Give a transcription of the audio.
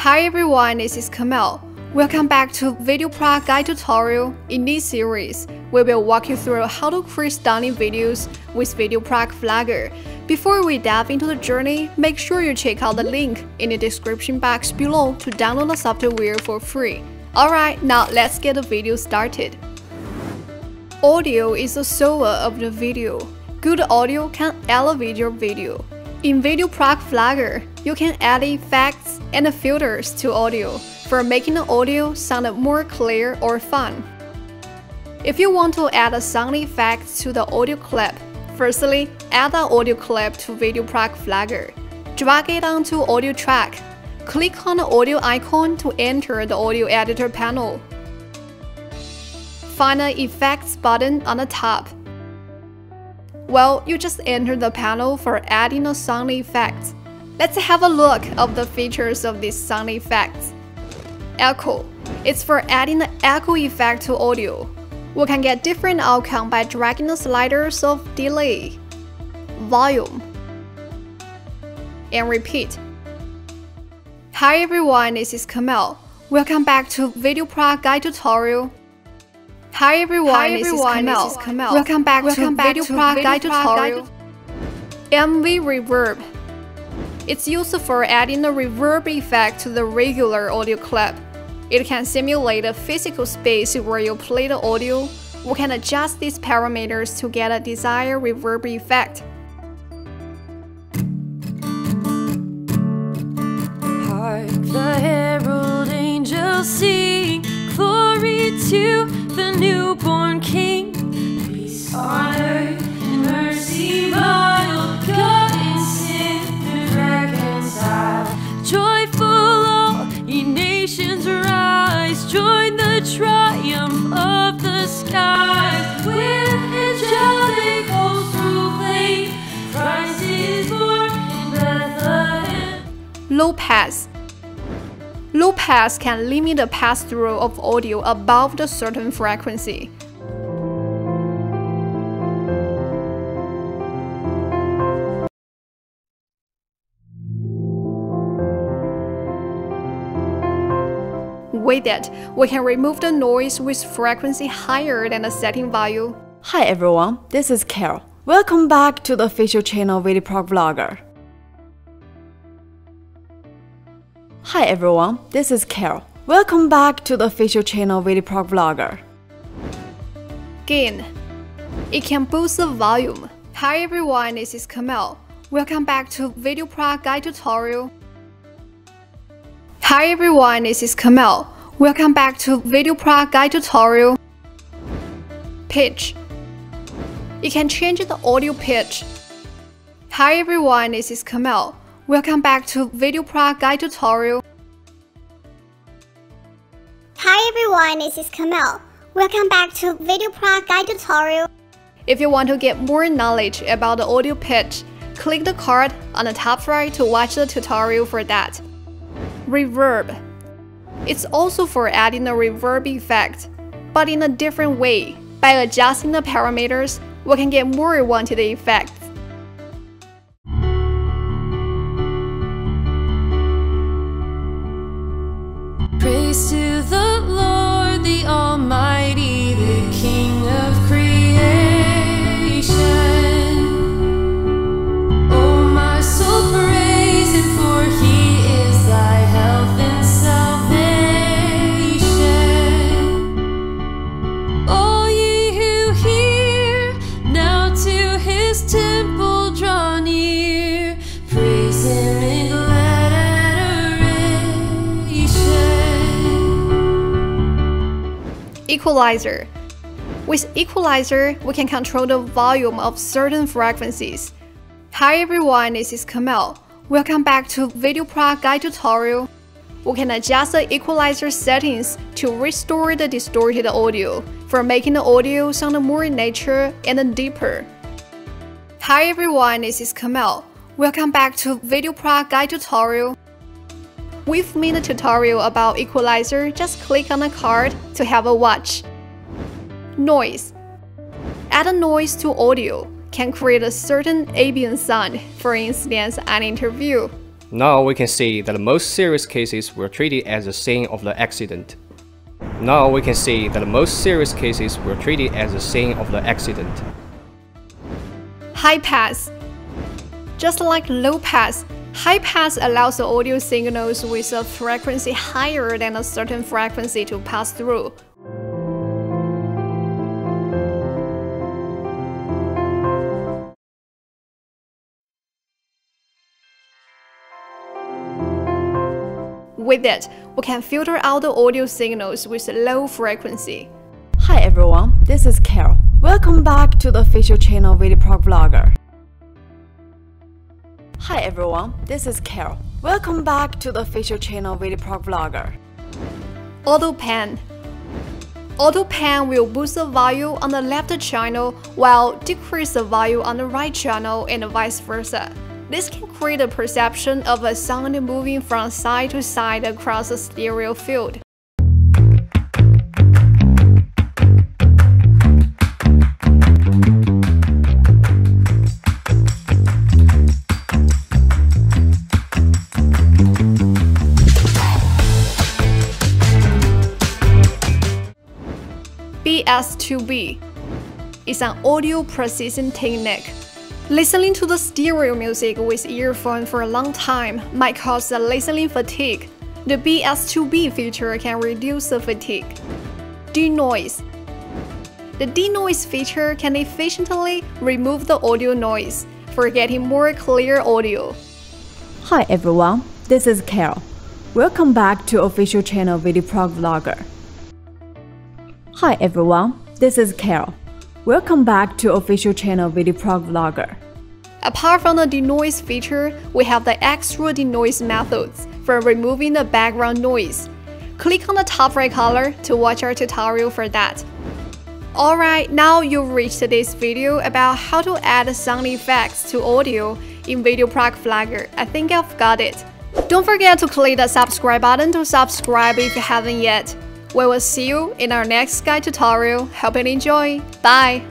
Hi everyone, this is Kamel. Welcome back to VideoProc Guide Tutorial. In this series, we will walk you through how to create stunning videos with VideoProc Vlogger. Before we dive into the journey, make sure you check out the link in the description box below to download the software for free. Alright, now let's get the video started. Audio is the soul of the video. Good audio can elevate your video. In VideoProc Vlogger, you can add effects and filters to audio for making the audio sound more clear or fun. If you want to add a sound effect to the audio clip, firstly, add the audio clip to VideoProc Vlogger. Drag it onto audio track. Click on the audio icon to enter the audio editor panel. Find the effects button on the top. Well, you just enter the panel for adding a sound effect. Let's have a look at the features of this sound effect. Echo. It's for adding the echo effect to audio. We can get different outcomes by dragging the sliders of delay, volume, and repeat. Hi everyone, this is Kamel. Welcome back to VideoProc Guide Tutorial. Hi everyone, this is Kamel. Welcome back to VideoProc Guide Tutorial. MV Reverb. It's used for adding the reverb effect to the regular audio clip. It can simulate a physical space where you play the audio. We can adjust these parameters to get a desired reverb effect. Hark the herald angels sing, glory to the newborn King. Peace on earth and mercy mild, God and sin to reconcile. Joyful all ye nations rise, join the triumph of the skies. With angelic hosts proclaim, Christ is born in Bethlehem. Low Pass. Low pass can limit the pass-through of audio above a certain frequency. With that, we can remove the noise with frequency higher than the setting value. Hi everyone, this is Carol. Welcome back to the official channel VideoProc Vlogger. Hi everyone, this is Carol. Welcome back to the official channel VideoProc Vlogger. Gain. It can boost the volume. Hi everyone, this is Kamel. Welcome back to VideoProc Guide Tutorial. Hi everyone, this is Kamel. Welcome back to VideoProc Guide Tutorial. Pitch. It can change the audio pitch. Hi everyone, this is Kamel. Welcome back to VideoProc Guide Tutorial. Hi everyone, this is Kamel. Welcome back to VideoProc Guide Tutorial. If you want to get more knowledge about the audio pitch, click the card on the top right to watch the tutorial for that. Reverb. It's also for adding a reverb effect, but in a different way. By adjusting the parameters, we can get more wanted effects. To the Lord, the Almighty, the King of creation. Oh, my soul, praise Him, for He is thy health and salvation. All ye who hear, now to His temple draw near, praise Him in love. Equalizer. With equalizer, we can control the volume of certain frequencies. Hi everyone, this is Kamel. Welcome back to VideoProc Guide Tutorial. We can adjust the equalizer settings to restore the distorted audio, for making the audio sound more natural and deeper. Hi everyone, this is Kamel. Welcome back to VideoProc Guide Tutorial. We've made a tutorial about equalizer, just click on the card to have a watch. Noise. Add a noise to audio, can create a certain ambient sound, for instance, an interview. Now we can see that most serious cases were treated as a scene of the accident. High Pass. Just like Low Pass, High Pass allows the audio signals with a frequency higher than a certain frequency to pass through. With it, we can filter out the audio signals with low frequency. Hi everyone, this is Carol. Welcome back to the official channel VideoProc Vlogger. Auto Pan. Auto Pan will boost the value on the left channel while decrease the value on the right channel and vice versa. This can create a perception of a sound moving from side to side across a stereo field. BS2B is an audio precision technique. Listening to the stereo music with earphone for a long time might cause the listening fatigue. The BS2B feature can reduce the fatigue. Denoise. The denoise feature can efficiently remove the audio noise for getting more clear audio. Hi everyone, this is Carol. Welcome back to official channel VideoProc Vlogger. Apart from the denoise feature, we have the extra denoise methods for removing the background noise. Click on the top right color to watch our tutorial for that. Alright, now you've reached today's video about how to add sound effects to audio in VideoProc Vlogger. I think I've got it. Don't forget to click the subscribe button to subscribe if you haven't yet. We will see you in our next guide tutorial. Hope you enjoy. Bye!